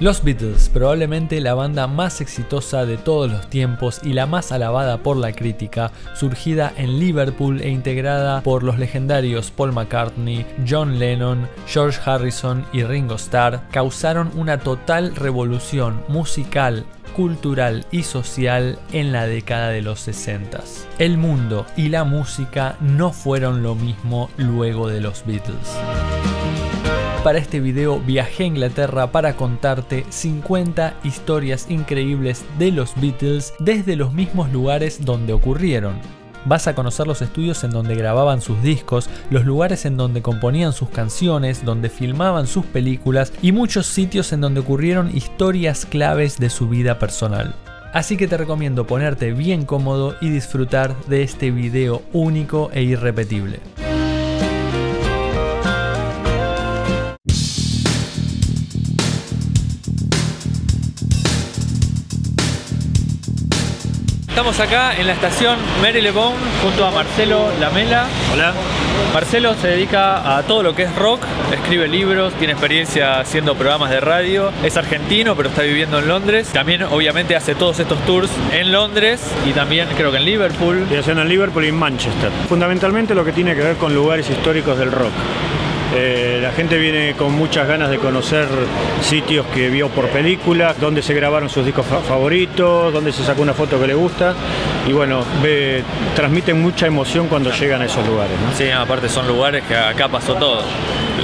Los Beatles, probablemente la banda más exitosa de todos los tiempos y la más alabada por la crítica, surgida en Liverpool e integrada por los legendarios Paul McCartney, John Lennon, George Harrison y Ringo Starr, causaron una total revolución musical, cultural y social en la década de los 60s. El mundo y la música no fueron lo mismo luego de los Beatles. Para este video viajé a Inglaterra para contarte 50 historias increíbles de los Beatles desde los mismos lugares donde ocurrieron. Vas a conocer los estudios en donde grababan sus discos, los lugares en donde componían sus canciones, donde filmaban sus películas y muchos sitios en donde ocurrieron historias claves de su vida personal. Así que te recomiendo ponerte bien cómodo y disfrutar de este video único e irrepetible. Estamos acá en la estación Marylebone junto a Marcelo Lamela. Hola. Marcelo se dedica a todo lo que es rock, escribe libros, tiene experiencia haciendo programas de radio, es argentino pero está viviendo en Londres. También obviamente hace todos estos tours en Londres y también creo que en Liverpool. Estoy haciendo en Liverpool y en Manchester. Fundamentalmente lo que tiene que ver con lugares históricos del rock. La gente viene con muchas ganas de conocer sitios que vio por películas, donde se grabaron sus discos favoritos, donde se sacó una foto que le gusta. Y bueno, transmiten mucha emoción cuando llegan a esos lugares, ¿no? Sí, aparte son lugares que acá pasó todo.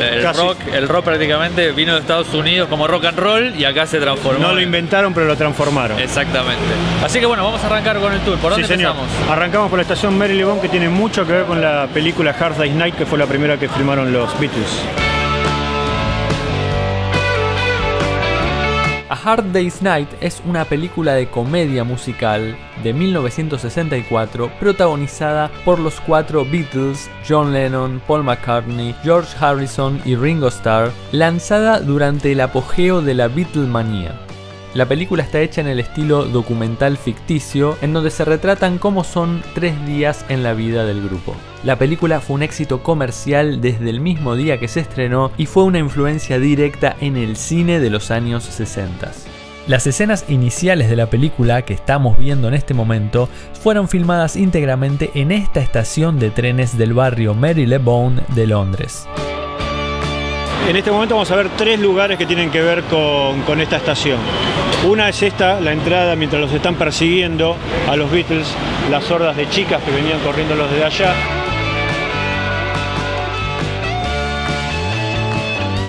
El rock prácticamente vino de Estados Unidos como rock and roll y acá se transformó. No lo inventaron, pero lo transformaron. Exactamente. Así que bueno, vamos a arrancar con el tour. ¿Por dónde empezamos? Arrancamos por la estación Marylebone, que tiene mucho que ver con la película A Hard Day's Night, que fue la primera que filmaron los Beatles. A Hard Day's Night es una película de comedia musical de 1964 protagonizada por los 4 Beatles, John Lennon, Paul McCartney, George Harrison y Ringo Starr, lanzada durante el apogeo de la Beatlemanía. La película está hecha en el estilo documental ficticio, en donde se retratan cómo son 3 días en la vida del grupo. La película fue un éxito comercial desde el mismo día que se estrenó y fue una influencia directa en el cine de los años 60. Las escenas iniciales de la película que estamos viendo en este momento fueron filmadas íntegramente en esta estación de trenes del barrio Marylebone de Londres. En este momento vamos a ver 3 lugares que tienen que ver con esta estación. Una es esta, la entrada, mientras los están persiguiendo a los Beatles, las hordas de chicas que venían corriéndolos desde allá.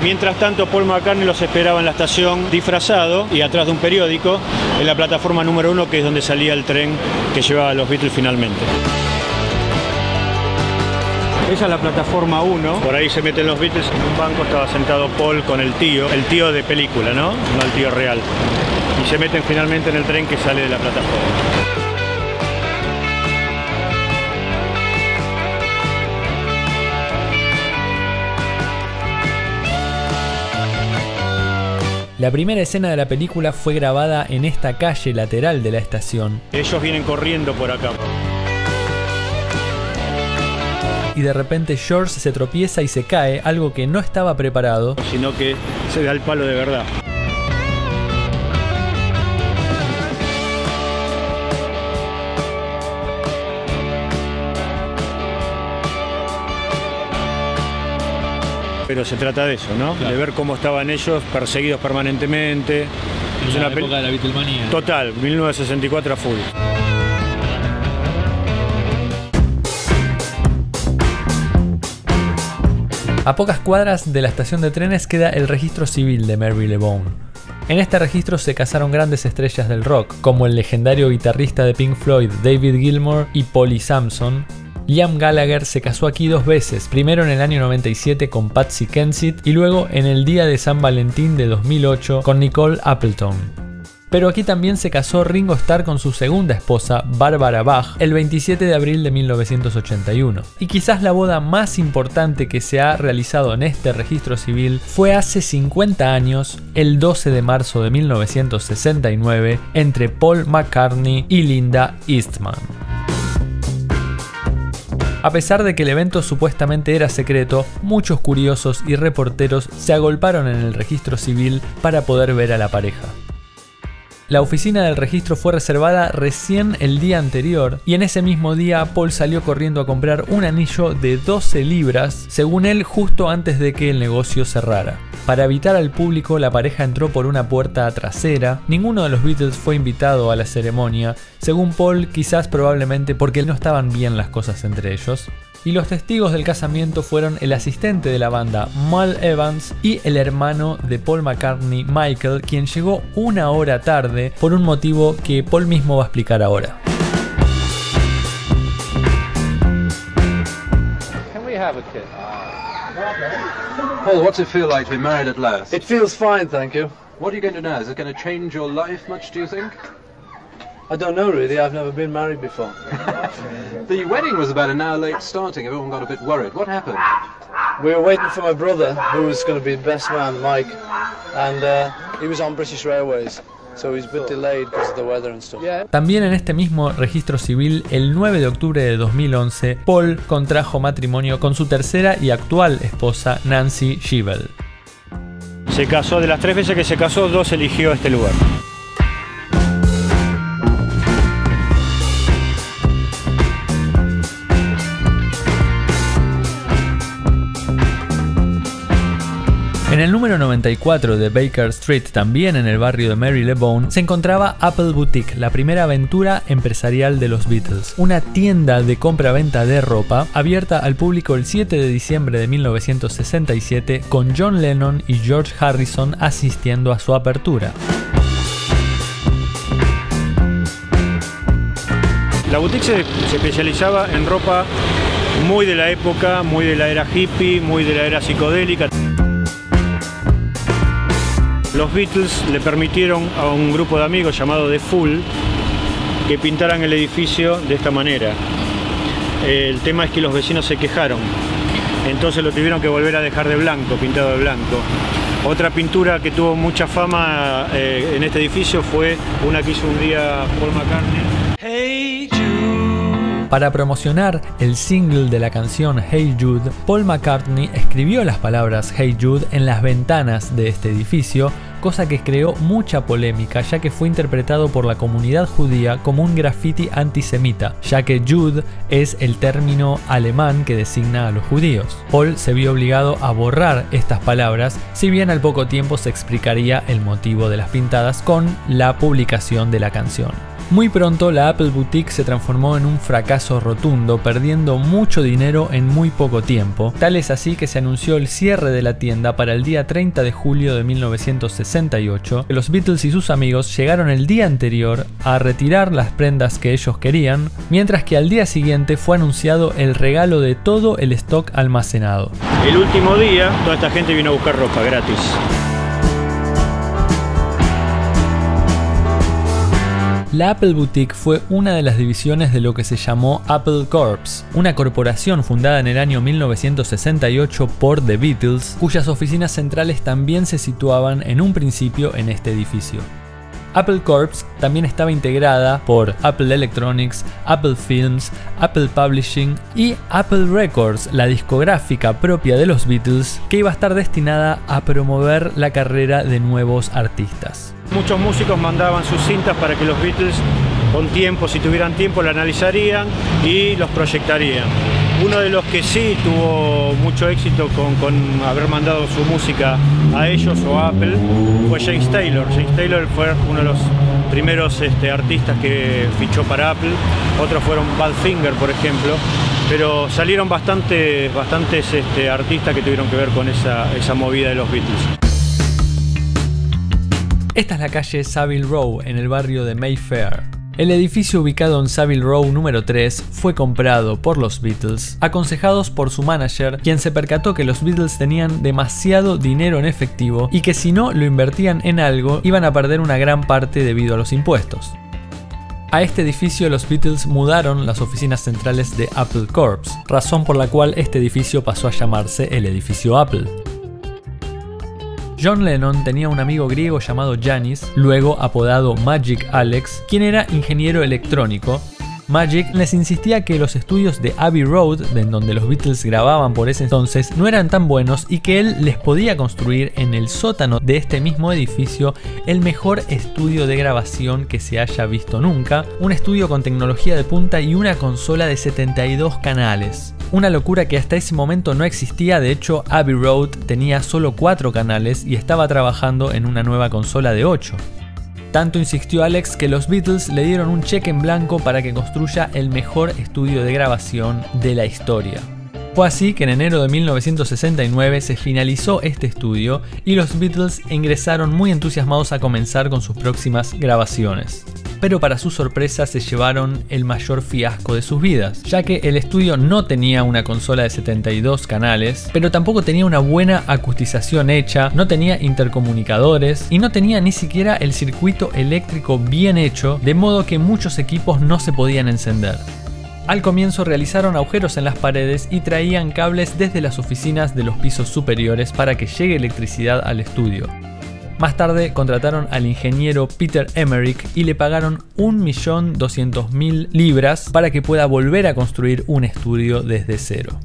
Mientras tanto, Paul McCartney los esperaba en la estación disfrazado y atrás de un periódico, en la plataforma número 1, que es donde salía el tren que llevaba a los Beatles finalmente. Esa es la plataforma 1. Por ahí se meten los Beatles. En un banco estaba sentado Paul con el tío de película, ¿no? No el tío real. Y se meten finalmente en el tren que sale de la plataforma. La primera escena de la película fue grabada en esta calle lateral de la estación. Ellos vienen corriendo por acá. Y de repente George se tropieza y se cae, algo que no estaba preparado. Sino que se da el palo de verdad. Pero se trata de eso, ¿no? Claro. De ver cómo estaban ellos perseguidos permanentemente. Es una época de la Beatlemanía. Total, 1964 a full. A pocas cuadras de la estación de trenes queda el registro civil de Marylebone. En este registro se casaron grandes estrellas del rock, como el legendario guitarrista de Pink Floyd, David Gilmore, y Polly Samson. Liam Gallagher se casó aquí 2 veces, primero en el año 97 con Patsy Kensit y luego en el día de San Valentín de 2008 con Nicole Appleton. Pero aquí también se casó Ringo Starr con su segunda esposa, Barbara Bach, el 27 de abril de 1981. Y quizás la boda más importante que se ha realizado en este registro civil fue hace 50 años, el 12 de marzo de 1969, entre Paul McCartney y Linda Eastman. A pesar de que el evento supuestamente era secreto, muchos curiosos y reporteros se agolparon en el registro civil para poder ver a la pareja. La oficina del registro fue reservada recién el día anterior y en ese mismo día Paul salió corriendo a comprar un anillo de 12 libras, según él justo antes de que el negocio cerrara. Para evitar al público, la pareja entró por una puerta trasera. Ninguno de los Beatles fue invitado a la ceremonia, según Paul, quizás probablemente porque no estaban bien las cosas entre ellos. Y los testigos del casamiento fueron el asistente de la banda, Mal Evans, y el hermano de Paul McCartney, Michael, quien llegó una hora tarde por un motivo que Paul mismo va a explicar ahora. Paul, what's it feel like to be married at last? It feels fine, thank you. What are you going to do now? Is it going to change your life much, do you think? I don't know really, I've never been married before. The wedding was about an hour late starting, everyone got a bit worried. What happened? We were waiting for my brother, who was going to be the best man, Mike, and he was on British Railways. También en este mismo registro civil, el 9 de octubre de 2011, Paul contrajo matrimonio con su tercera y actual esposa, Nancy Shevell. Se casó, de las tres veces que se casó, dos eligió este lugar. En el número 94 de Baker Street, también en el barrio de Marylebone, se encontraba Apple Boutique, la primera aventura empresarial de los Beatles. Una tienda de compra-venta de ropa, abierta al público el 7 de diciembre de 1967, con John Lennon y George Harrison asistiendo a su apertura. La boutique se especializaba en ropa muy de la época, muy de la era hippie, muy de la era psicodélica. Los Beatles le permitieron a un grupo de amigos llamado The Fool que pintaran el edificio de esta manera. El tema es que los vecinos se quejaron, entonces lo tuvieron que volver a dejar de blanco, pintado de blanco. Otra pintura que tuvo mucha fama en este edificio fue una que hizo un día Paul McCartney. Hey Jude. Para promocionar el single de la canción Hey Jude, Paul McCartney escribió las palabras Hey Jude en las ventanas de este edificio, cosa que creó mucha polémica ya que fue interpretado por la comunidad judía como un graffiti antisemita, ya que Jude es el término alemán que designa a los judíos. Paul se vio obligado a borrar estas palabras, si bien al poco tiempo se explicaría el motivo de las pintadas con la publicación de la canción. Muy pronto la Apple Boutique se transformó en un fracaso rotundo, perdiendo mucho dinero en muy poco tiempo. Tal es así que se anunció el cierre de la tienda para el día 30 de julio de 1968. Los Beatles y sus amigos llegaron el día anterior a retirar las prendas que ellos querían, mientras que al día siguiente fue anunciado el regalo de todo el stock almacenado. El último día toda esta gente vino a buscar ropa gratis. La Apple Boutique fue una de las divisiones de lo que se llamó Apple Corps, una corporación fundada en el año 1968 por The Beatles, cuyas oficinas centrales también se situaban en un principio en este edificio. Apple Corps también estaba integrada por Apple Electronics, Apple Films, Apple Publishing y Apple Records, la discográfica propia de los Beatles, que iba a estar destinada a promover la carrera de nuevos artistas. Muchos músicos mandaban sus cintas para que los Beatles, con tiempo, si tuvieran tiempo, la analizarían y los proyectarían. Uno de los que sí tuvo mucho éxito con haber mandado su música a ellos o a Apple fue James Taylor. James Taylor fue uno de los primeros artistas que fichó para Apple. Otros fueron Badfinger, por ejemplo. Pero salieron bastantes artistas que tuvieron que ver con esa movida de los Beatles. Esta es la calle Savile Row, en el barrio de Mayfair. El edificio ubicado en Savile Row número 3 fue comprado por los Beatles, aconsejados por su manager, quien se percató que los Beatles tenían demasiado dinero en efectivo y que si no lo invertían en algo, iban a perder una gran parte debido a los impuestos. A este edificio los Beatles mudaron las oficinas centrales de Apple Corps, razón por la cual este edificio pasó a llamarse el edificio Apple. John Lennon tenía un amigo griego llamado Janis, luego apodado Magic Alex, quien era ingeniero electrónico. Magic les insistía que los estudios de Abbey Road, en donde los Beatles grababan por ese entonces, no eran tan buenos y que él les podía construir en el sótano de este mismo edificio el mejor estudio de grabación que se haya visto nunca, un estudio con tecnología de punta y una consola de 72 canales. Una locura que hasta ese momento no existía. De hecho, Abbey Road tenía solo 4 canales y estaba trabajando en una nueva consola de 8. Tanto insistió Alex que los Beatles le dieron un cheque en blanco para que construya el mejor estudio de grabación de la historia. Fue así que en enero de 1969 se finalizó este estudio y los Beatles ingresaron muy entusiasmados a comenzar con sus próximas grabaciones. Pero para su sorpresa se llevaron el mayor fiasco de sus vidas, ya que el estudio no tenía una consola de 72 canales, pero tampoco tenía una buena acustización hecha, no tenía intercomunicadores y no tenía ni siquiera el circuito eléctrico bien hecho, de modo que muchos equipos no se podían encender. Al comienzo realizaron agujeros en las paredes y traían cables desde las oficinas de los pisos superiores para que llegue electricidad al estudio. Más tarde contrataron al ingeniero Peter Emerick y le pagaron 1.200.000 libras para que pueda volver a construir un estudio desde cero.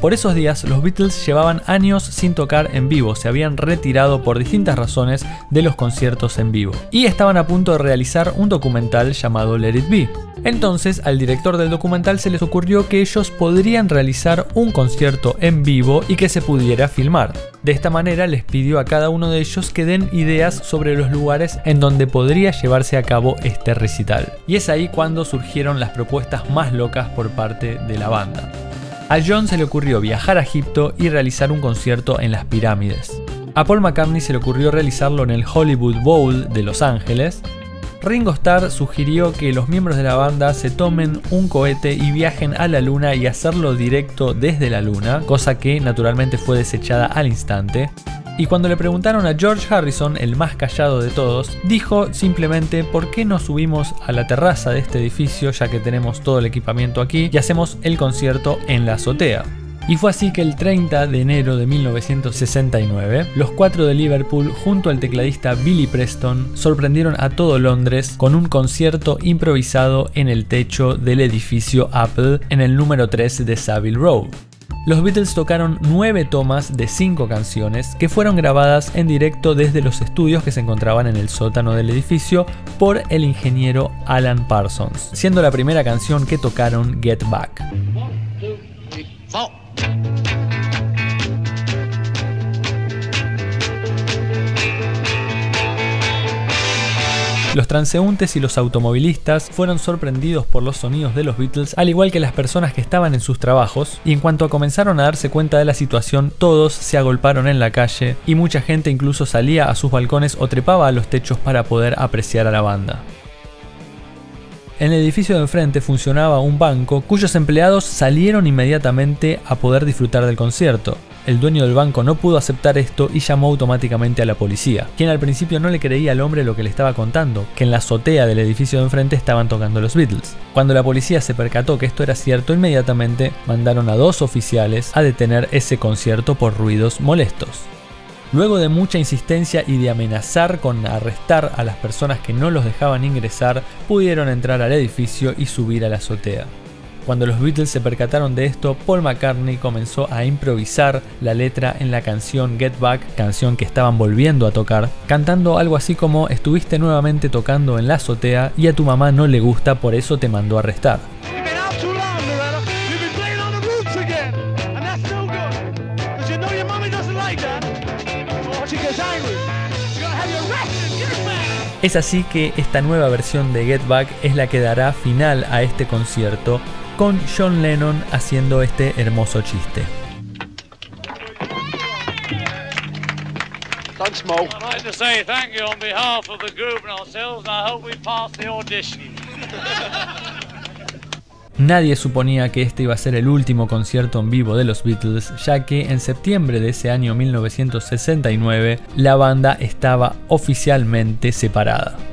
Por esos días los Beatles llevaban años sin tocar en vivo, se habían retirado por distintas razones de los conciertos en vivo y estaban a punto de realizar un documental llamado Let It Be. Entonces al director del documental se les ocurrió que ellos podrían realizar un concierto en vivo y que se pudiera filmar. De esta manera les pidió a cada uno de ellos que den ideas sobre los lugares en donde podría llevarse a cabo este recital. Y es ahí cuando surgieron las propuestas más locas por parte de la banda. A John se le ocurrió viajar a Egipto y realizar un concierto en las pirámides. A Paul McCartney se le ocurrió realizarlo en el Hollywood Bowl de Los Ángeles. Ringo Starr sugirió que los miembros de la banda se tomen un cohete y viajen a la luna y hacerlo directo desde la luna, cosa que naturalmente fue desechada al instante. Y cuando le preguntaron a George Harrison, el más callado de todos, dijo simplemente: ¿por qué no subimos a la terraza de este edificio, ya que tenemos todo el equipamiento aquí, y hacemos el concierto en la azotea? Y fue así que el 30 de enero de 1969, los 4 de Liverpool, junto al tecladista Billy Preston, sorprendieron a todo Londres con un concierto improvisado en el techo del edificio Apple en el número 3 de Savile Row. Los Beatles tocaron 9 tomas de 5 canciones que fueron grabadas en directo desde los estudios que se encontraban en el sótano del edificio por el ingeniero Alan Parsons, siendo la primera canción que tocaron Get Back. Los transeúntes y los automovilistas fueron sorprendidos por los sonidos de los Beatles, al igual que las personas que estaban en sus trabajos, y en cuanto comenzaron a darse cuenta de la situación, todos se agolparon en la calle y mucha gente incluso salía a sus balcones o trepaba a los techos para poder apreciar a la banda. En el edificio de enfrente funcionaba un banco cuyos empleados salieron inmediatamente a poder disfrutar del concierto. El dueño del banco no pudo aceptar esto y llamó automáticamente a la policía, quien al principio no le creía al hombre lo que le estaba contando, que en la azotea del edificio de enfrente estaban tocando los Beatles. Cuando la policía se percató que esto era cierto, inmediatamente mandaron a 2 oficiales a detener ese concierto por ruidos molestos. Luego de mucha insistencia y de amenazar con arrestar a las personas que no los dejaban ingresar, pudieron entrar al edificio y subir a la azotea. Cuando los Beatles se percataron de esto, Paul McCartney comenzó a improvisar la letra en la canción Get Back, canción que estaban volviendo a tocar, cantando algo así como: estuviste nuevamente tocando en la azotea y a tu mamá no le gusta, por eso te mandó a arrestar. Es así que esta nueva versión de Get Back es la que dará final a este concierto, con John Lennon haciendo este hermoso chiste. Nadie suponía que este iba a ser el último concierto en vivo de los Beatles, ya que en septiembre de ese año 1969 la banda estaba oficialmente separada.